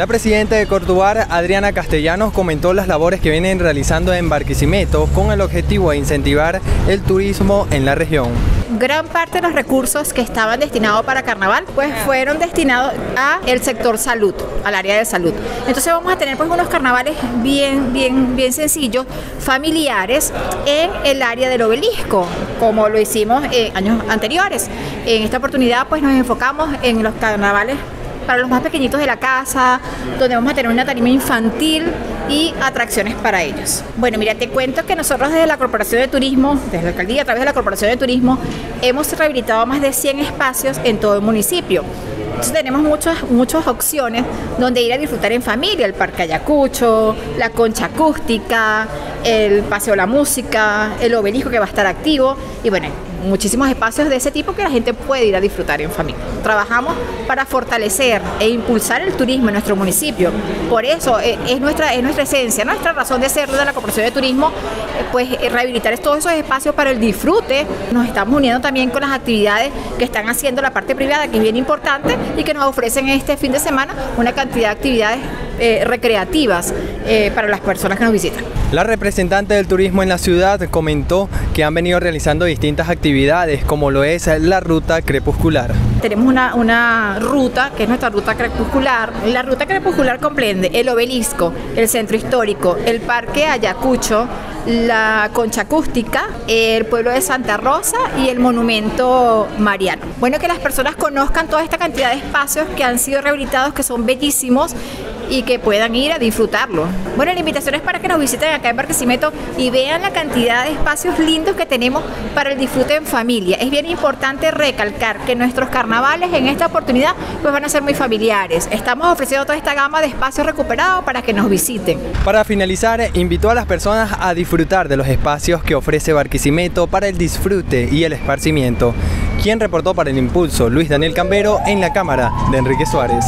La presidenta de Cortubar, Adriana Castellanos, comentó las labores que vienen realizando en Barquisimeto con el objetivo de incentivar el turismo en la región. Gran parte de los recursos que estaban destinados para carnaval, pues fueron destinados a el sector salud, al área de salud. Entonces vamos a tener pues unos carnavales bien sencillos, familiares, en el área del Obelisco, como lo hicimos años anteriores. En esta oportunidad pues nos enfocamos en los carnavales para los más pequeñitos de la casa, donde vamos a tener una tarima infantil y atracciones para ellos. Bueno, mira, te cuento que nosotros desde la Corporación de Turismo, desde la Alcaldía, a través de la Corporación de Turismo, hemos rehabilitado más de 100 espacios en todo el municipio. Entonces tenemos muchas opciones donde ir a disfrutar en familia: el Parque Ayacucho, la Concha Acústica, el Paseo de la Música, el Obelisco, que va a estar activo, y bueno, muchísimos espacios de ese tipo que la gente puede ir a disfrutar en familia. Trabajamos para fortalecer e impulsar el turismo en nuestro municipio. Por eso es nuestra esencia, nuestra razón de ser de la Corporación de Turismo, pues rehabilitar todos esos espacios para el disfrute. Nos estamos uniendo también con las actividades que están haciendo la parte privada, que es bien importante, y que nos ofrecen este fin de semana una cantidad de actividades recreativas para las personas que nos visitan. La representante del turismo en la ciudad comentó que han venido realizando distintas actividades, como lo es la Ruta Crepuscular. Tenemos una ruta, que es nuestra Ruta Crepuscular. La Ruta Crepuscular comprende el Obelisco, el Centro Histórico, el Parque Ayacucho, la Concha Acústica, el Pueblo de Santa Rosa y el Monumento Mariano. Bueno, que las personas conozcan toda esta cantidad de espacios que han sido rehabilitados, que son bellísimos, y que puedan ir a disfrutarlo. Bueno, la invitación es para que nos visiten acá en Barquisimeto y vean la cantidad de espacios lindos que tenemos para el disfrute en familia. Es bien importante recalcar que nuestros carnavales en esta oportunidad pues van a ser muy familiares. Estamos ofreciendo toda esta gama de espacios recuperados para que nos visiten. Para finalizar, invitó a las personas a disfrutar de los espacios que ofrece Barquisimeto para el disfrute y el esparcimiento. Quien reportó para El Impulso, Luis Daniel Cambero, en la cámara de Enrique Suárez.